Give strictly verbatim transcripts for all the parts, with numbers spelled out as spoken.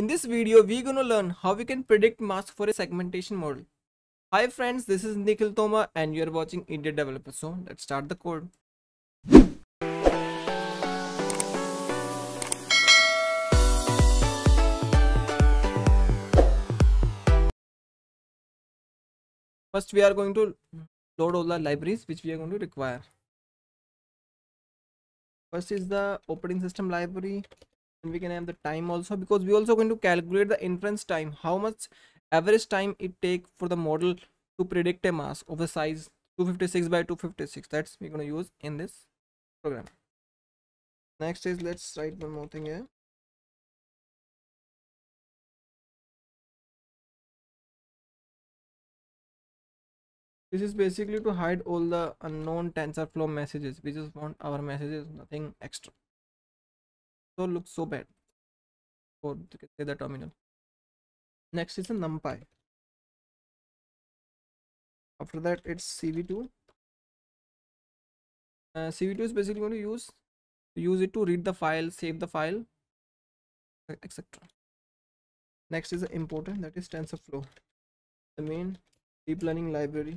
In this video, we're gonna learn how we can predict mask for a segmentation model. Hi friends, this is Nikhil Tomar and you're watching Idiot Developer. So let's start the code. First, we are going to load all the libraries which we are going to require. First is the operating system library. We can have the time also, because we also going to calculate the inference time, how much average time it take for the model to predict a mask of the size two fifty-six by two fifty-six. That's we're going to use in this program. Next is, let's write one more thing here. This is basically to hide all the unknown TensorFlow messages. We just want our messages, nothing extra. So looks so bad for the terminal. Next is a NumPy. After that, it's C V two. Uh, C V two is basically going to use use it to read the file, save the file, et cetera. Next is the importer, that is TensorFlow, the main deep learning library,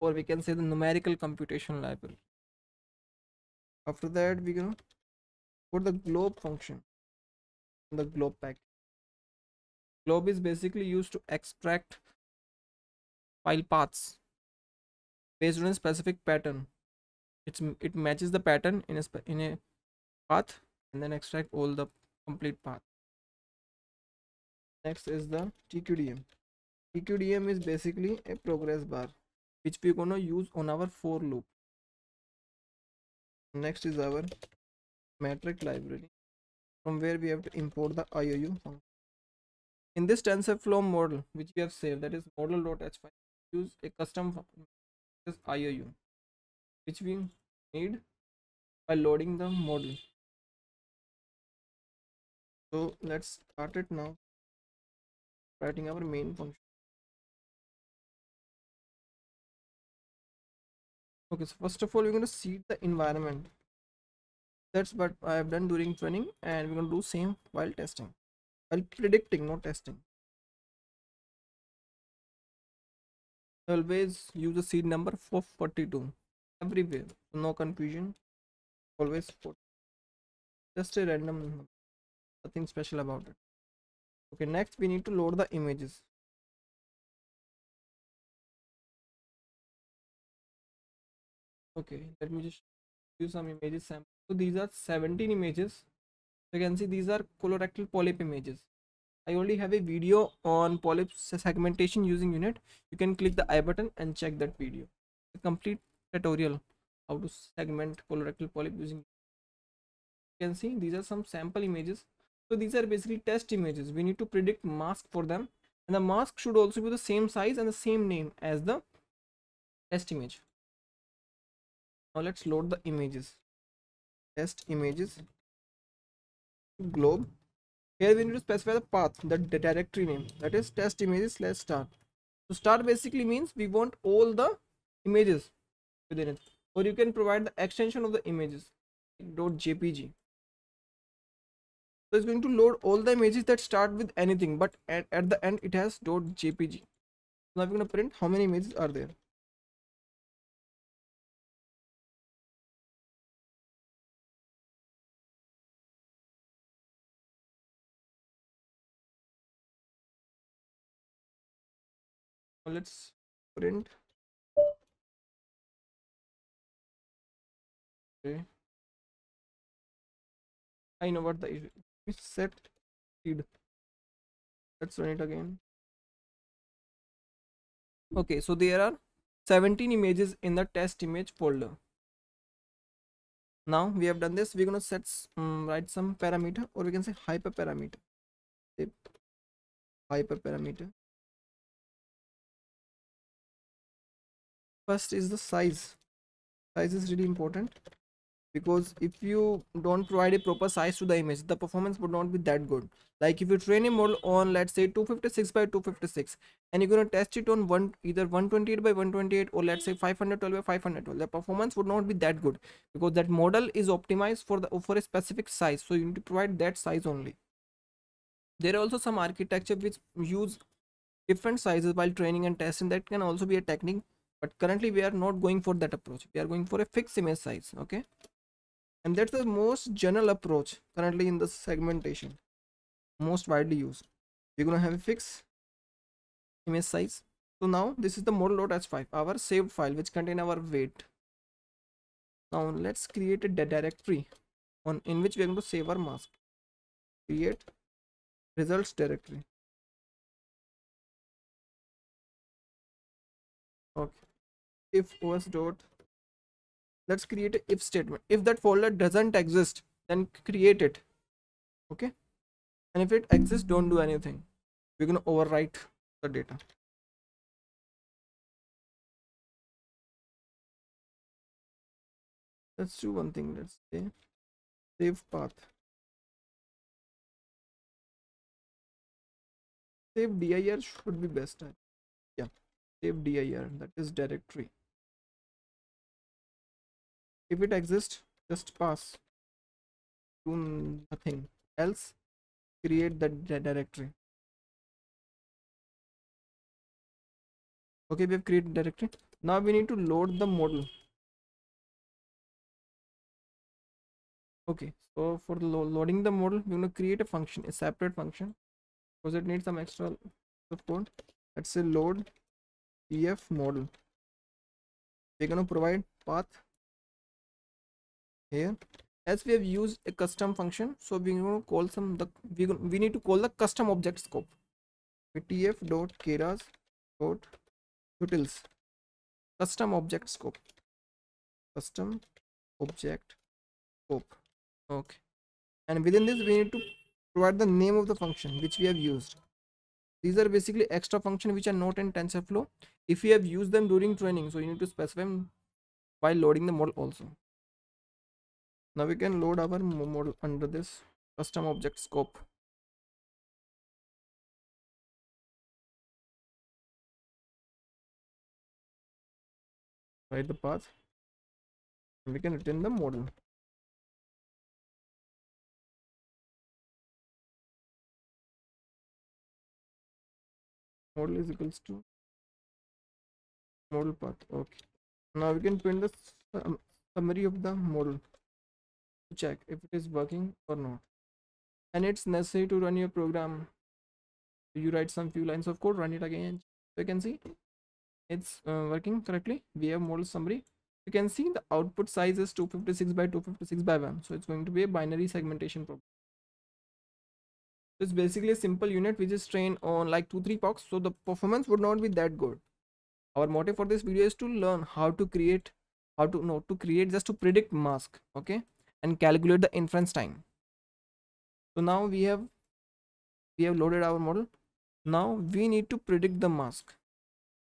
or we can say the numerical computation library. After that, we go. For the globe function, the globe pack. Globe is basically used to extract file paths based on a specific pattern. It's it matches the pattern in a in a path and then extract all the complete path. Next is the T Q D M. T Q D M is basically a progress bar which we're gonna use on our for loop. Next is our metric library, from where we have to import the I O U function. In this TensorFlow model which we have saved, that is model.h file, use a custom function, this I O U, which we need by loading the model. So let's start it now, writing our main function. Okay, so first of all we're going to seed the environment. That's what I have done during training, and we're going to do same while testing, while predicting, not testing. Always use the seed number for forty-two everywhere, no confusion. Always forty. Just a random number, nothing special about it. Okay, next we need to load the images. Okay, let me just do some images sample. So these are seventeen images. You can see these are colorectal polyp images. I already have a video on polyp segmentation using unit. You can click the I button and check that video. A complete tutorial how to segment colorectal polyp using unit. You can see these are some sample images. So these are basically test images. We need to predict mask for them, and the mask should also be the same size and the same name as the test image. Now let's load the images. Test images globe. Here we need to specify the path, the directory name, that is test images slash star. So star basically means we want all the images within it, or you can provide the extension of the images .jpg. So it's going to load all the images that start with anything, but at, at the end it has .jpg. Now we're going to print how many images are there. Let's print. Okay, I know what the issue is. We set seed. Let's run it again. Okay, so there are seventeen images in the test image folder. Now we have done this. We're gonna set um, write some parameter, or we can say hyperparameter. Hyperparameter. First is the size. Size is really important, because if you don't provide a proper size to the image, the performance would not be that good. Like if you train a model on, let's say, two fifty-six by two fifty-six, and you're going to test it on one either one twenty-eight by one twenty-eight, or let's say five twelve by five twelve, the performance would not be that good, because that model is optimized for the for a specific size. So you need to provide that size only. There are also some architecture which use different sizes while training and testing. That can also be a technique, but currently we are not going for that approach. We are going for a fixed image size, okay? And that's the most general approach currently in the segmentation, most widely used. We're going to have a fixed image size. So now this is the model.h five, our saved file which contain our weight. Now let's create a directory on in which we're going to save our mask. Create results directory. Okay. If os dot, let's create a if statement. If that folder doesn't exist, then create it. Okay. And if it exists, don't do anything. We're going to overwrite the data. Let's do one thing. Let's say save path. Save dir should be best. Yeah. Save dir. That is directory. If it exists, just pass. Do nothing else. Create that directory. Okay, we have created directory. Now we need to load the model. Okay, so for lo loading the model, we're going to create a function, a separate function, because it needs some extra support. Let's say load ef model. We're going to provide path here. As we have used a custom function, so we're going to call some the we we need to call the custom object scope. Tf dot keras dot utils custom object scope. Custom object scope. Okay, and within this we need to provide the name of the function which we have used. These are basically extra functions which are not in TensorFlow. If you have used them during training, so you need to specify them while loading the model also. Now we can load our model under this custom object scope. Write the path and we can return the model. Model is equals to model path. Okay, now we can print the sum summary of the model to check if it is working or not. And it's necessary to run your program. You write some few lines of code, run it again. So you can see it's uh, working correctly. We have model summary. You can see the output size is two fifty-six by two fifty-six by one, so it's going to be a binary segmentation problem. It's basically a simple unit which is trained on like two three pox, so the performance would not be that good. Our motive for this video is to learn how to create how to no to create just to predict mask, okay, and calculate the inference time. So now we have we have loaded our model. Now we need to predict the mask,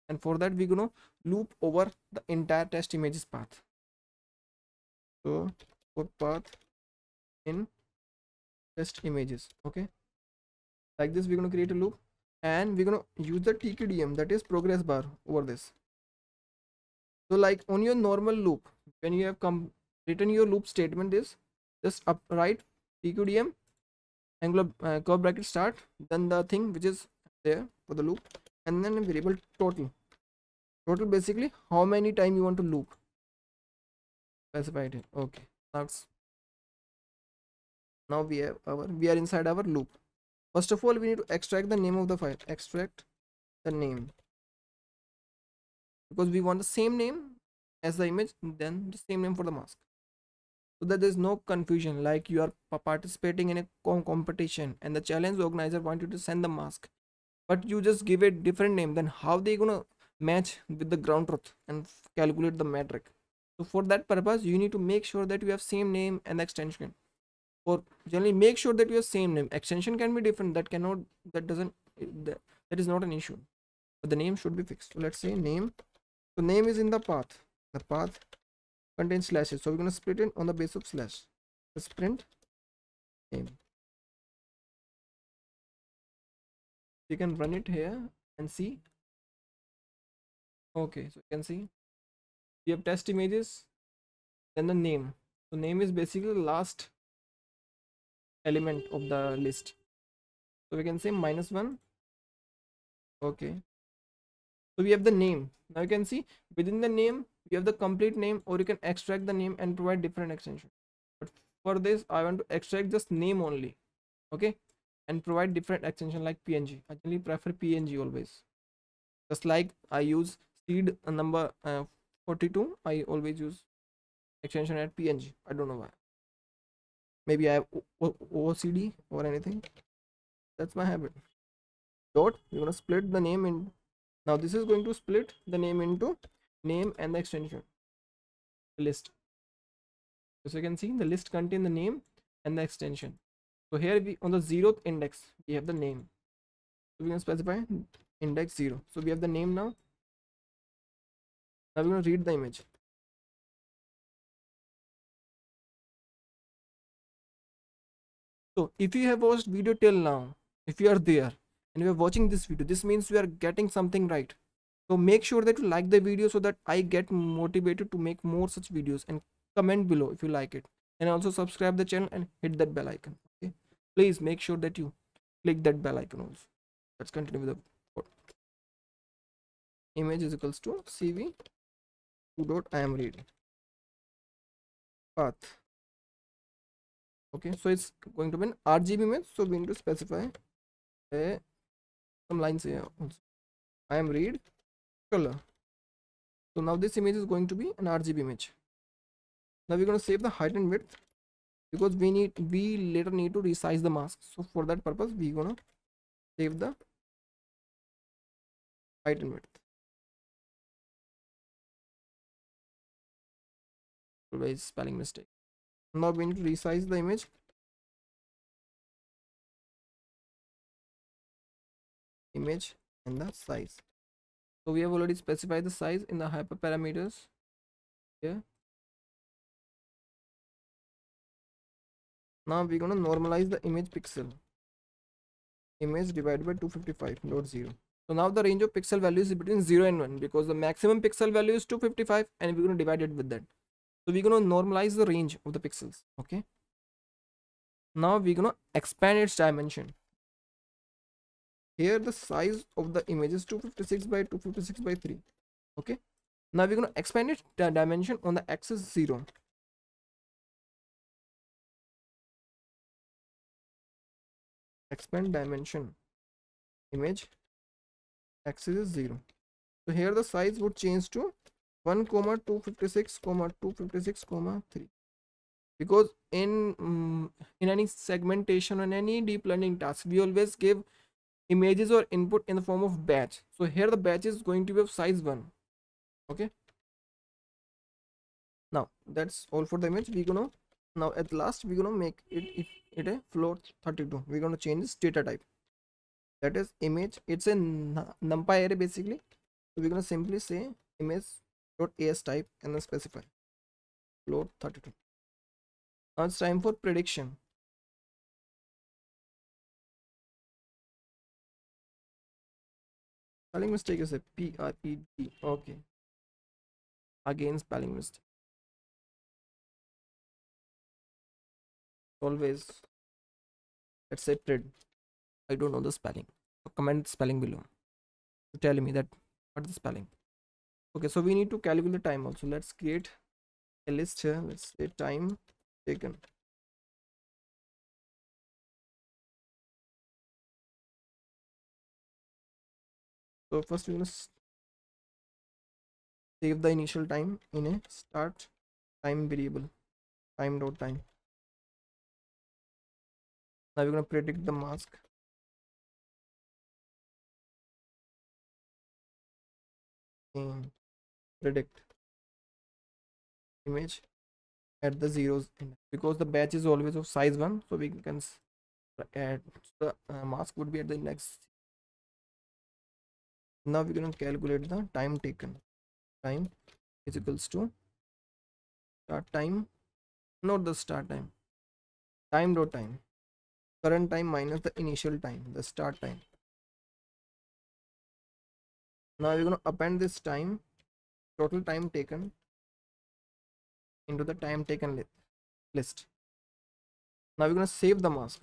and for that we're gonna loop over the entire test images path. So put path in test images, okay. Like this, we're going to create a loop, and we're going to use the T Q D M, that is progress bar, over this. So like on your normal loop, when you have come written your loop statement, is just up right T Q D M, angular uh, curve bracket start, then the thing which is there for the loop, and then a variable total. Total basically how many time you want to loop. Specified here. Okay. That's now we have our we are inside our loop. First of all, we need to extract the name of the file. Extract the name, because we want the same name as the image, then the same name for the mask, so that there is no confusion. Like you are participating in a competition and the challenge organizer wants you to send the mask, but you just give it different name, then how they gonna match with the ground truth and calculate the metric? So for that purpose, you need to make sure that you have same name and extension. Or generally make sure that your same name, extension can be different, that cannot that doesn't that, that is not an issue, but the name should be fixed. So let's say name. So name is in the path. The path contains slashes, so we're going to split it on the base of slash. Let's print name. You can run it here and see. Okay, so you can see we have test images, then the name. So name is basically the last element of the list. So So we can say minus one. Okay. So we have the name. Now you can see within the name, we have the complete name, or you can extract the name and provide different extension. But for this, I want to extract just name only. Okay. And provide different extension like P N G. I generally prefer P N G always. Just like I use seed number uh, forty-two, I always use extension at P N G. I don't know why. Maybe I have O C D or anything. That's my habit. Dot, we're gonna split the name in. Now this is going to split the name into name and the extension list. So you can see the list contains the name and the extension. So here we on the zeroth index we have the name. So we can specify index zero. So we have the name now. Now we're gonna read the image. So if you have watched video till now, if you are there and you are watching this video, this means you are getting something right. So make sure that you like the video so that I get motivated to make more such videos, and comment below if you like it, and also subscribe the channel and hit that bell icon. Okay, please make sure that you click that bell icon also. Let's continue with the code. Image is equals to C V two dot I am reading path. Okay, so it's going to be an R G B image, so we need to specify a, some lines here also. I am read color. So now this image is going to be an R G B image. Now we're going to save the height and width, because we need we later need to resize the mask. So for that purpose we're going to save the height and width. Always spelling mistake. Now we need to resize the image. Image and the size. So we have already specified the size in the hyperparameters. Yeah. Now we're gonna normalize the image pixel. Image divided by two fifty-five dot zero. So now the range of pixel values is between zero and one, because the maximum pixel value is two fifty-five, and we're gonna divide it with that. So we're going to normalize the range of the pixels. Okay. Now we're going to expand its dimension. Here the size of the image is two fifty-six by two fifty-six by three. Okay. Now we're going to expand its dimension on the axis zero. Expand dimension. Image. Axis is zero. So here the size would change to one comma two fifty-six comma two fifty-six comma three, because in um, in any segmentation and any deep learning task we always give images or input in the form of batch. So here the batch is going to be of size one. Okay, now that's all for the image. We're gonna now at last we're gonna make it if it a float thirty-two. We're gonna change this data type, that is image. It's a NumPy array basically. So we're gonna simply say image dot as type and then specify float thirty-two. Now it's time for prediction. Spelling mistake is a P R E D. Okay, again spelling mistake. Always. Let's say pred. I don't know the spelling. So comment spelling below to tell me that what is the spelling. Okay, so we need to calculate the time also. Let's create a list here. Let's say time taken. So first we're gonna save the initial time in a start time variable, time dot time. Now we're gonna predict the mask. And predict image at the zeros index, because the batch is always of size one, so we can add the uh, mask would be at the index. Now we're going to calculate the time taken. Time is equals to start time, not the start time, time dot time, current time minus the initial time, the start time. Now we're going to append this time, total time taken, into the time taken li list. Now we're going to save the mask.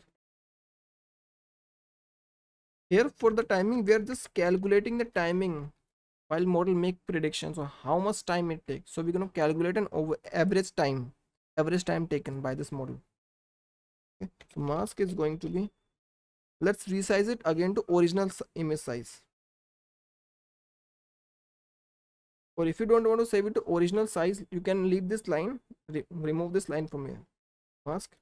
Here for the timing, we are just calculating the timing while model make predictions of how much time it takes. So we're going to calculate an over average time, average time taken by this model. Okay. So mask is going to be, let's resize it again to original image size. Or if you don't want to save it to original size, you can leave this line, re remove this line from here. Mask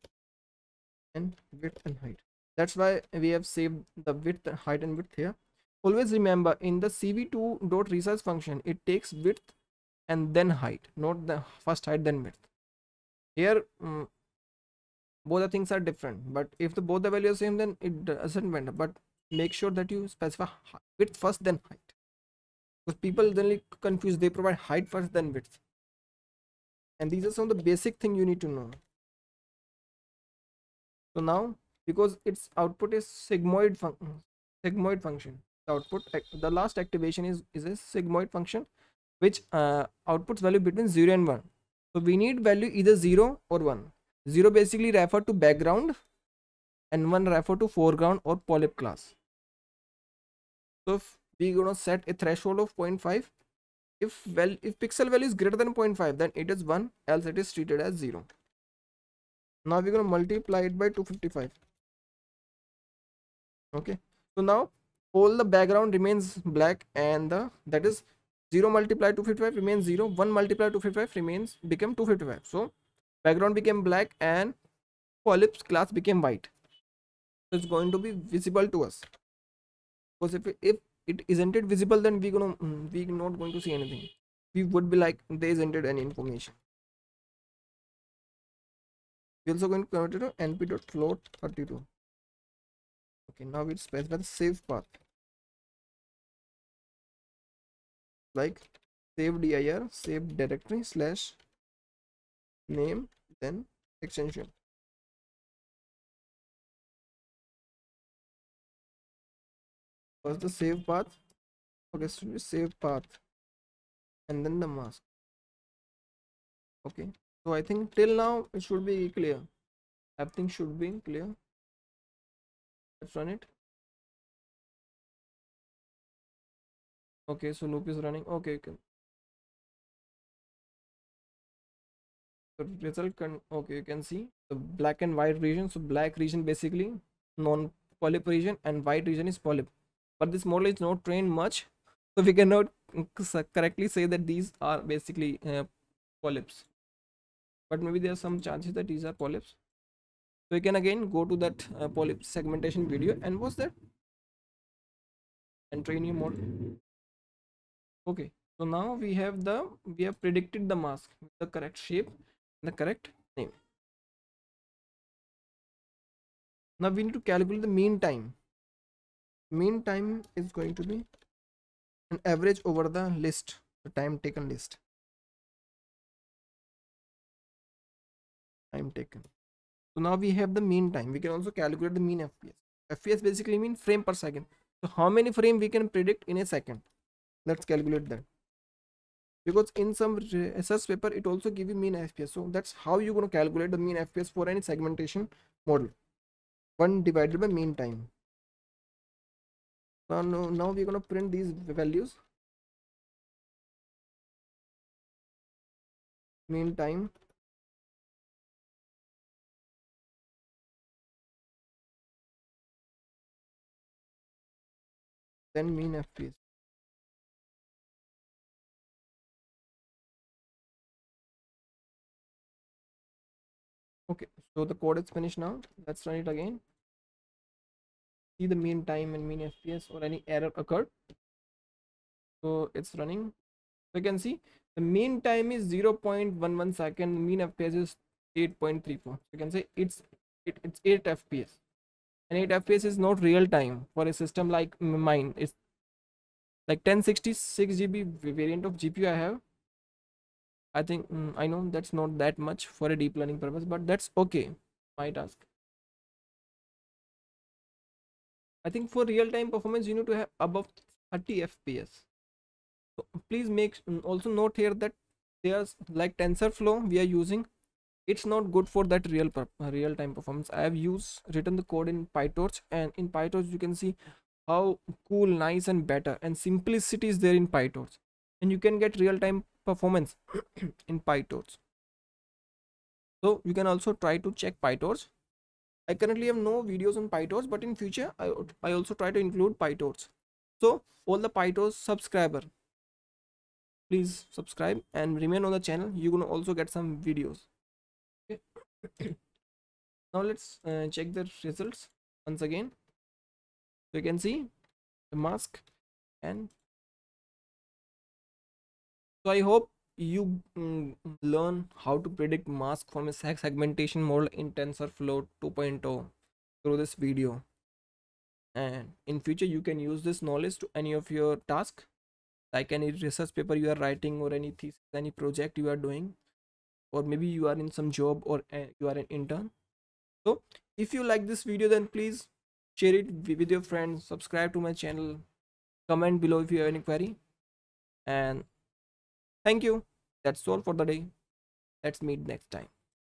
and width and height. That's why we have saved the width, height and width here. Always remember, in the C V two dot resize function, it takes width and then height, not the first height then width. Here um, both the things are different, but if the both the values are same, then it doesn't matter. But make sure that you specify width first then height. Because people generally confuse, they provide height first then width. And these are some of the basic thing you need to know. So now, because its output is sigmoid function, sigmoid function. The output, the last activation is is a sigmoid function, which uh, outputs value between zero and one. So we need value either zero or one. Zero basically refer to background, and one refer to foreground or polyp class. So if we're gonna set a threshold of zero point five. If well, if pixel value is greater than zero point five, then it is one, else it is treated as zero. Now we're gonna multiply it by two fifty-five. Okay, so now all the background remains black, and the that is zero multiplied two fifty-five remains zero, one multiplied two fifty-five remains became two fifty-five. So background became black and polyps class became white. So it's going to be visible to us. Because if, if it isn't it visible, then we're gonna we're not going to see anything. We would be like there isn't any information. We're also going to convert it to N P dot float thirty-two. Okay, now we specify the save path. Like save dir, save directory slash name, then extension. First the save path. Okay, so we save path and then the mask. Okay, so I think till now it should be clear. Everything should be clear. Let's run it. Okay, so loop is running. Okay, okay. So result can, okay, you can see the black and white region. So black region basically non-polyp region and white region is polyp. But this model is not trained much, so we cannot correctly say that these are basically uh, polyps. But maybe there are some chances that these are polyps. So you can again go to that uh, polyp segmentation video and watch that and train your model. Okay, so now we have the we have predicted the mask with the correct shape and the correct name. Now we need to calculate the mean time. Mean time is going to be an average over the list, the time taken list. Time taken. So now we have the mean time. We can also calculate the mean F P S. F P S basically means frame per second. So how many frame we can predict in a second? Let's calculate that. Because in some research paper, it also gives you mean F P S. So that's how you're going to calculate the mean F P S for any segmentation model. One divided by mean time. Now, now we're going to print these values. Mean time. Then mean F P S. Okay, so the code is finished now. Let's run it again. See the mean time and mean F P S or any error occurred. So it's running. So you can see the mean time is zero point one one second, mean F P S is eight point three four. You can say it's it, it's eight F P S, and eight F P S is not real time for a system like mine. It's like ten sixty-six G B variant of G P U I have. I think mm, I know that's not that much for a deep learning purpose, but that's okay. My task. I think for real-time performance you need to have above thirty F P S. So please make also note here that there's like TensorFlow we are using. It's not good for that real real-time performance. I have used written the code in PyTorch, and in PyTorch you can see How cool, nice and better, and simplicity is there in PyTorch, and you can get real-time performance in PyTorch. So you can also try to check PyTorch. I currently have no videos on PyTorch, but in future I, I also try to include PyTorch. So all the PyTorch subscriber, please subscribe and remain on the channel. You can also get some videos. Okay. Now let's uh, check the results once again. So you can see the mask, and so I hope you um, learn how to predict mask from a segmentation model in TensorFlow two point oh through this video, and in future you can use this knowledge to any of your tasks, like any research paper you are writing, or any thesis, any project you are doing, or maybe you are in some job, or uh, you are an intern. So if you like this video, then please share it with your friends, subscribe to my channel, comment below if you have any query, and thank you. That's all for the day. Let's meet next time.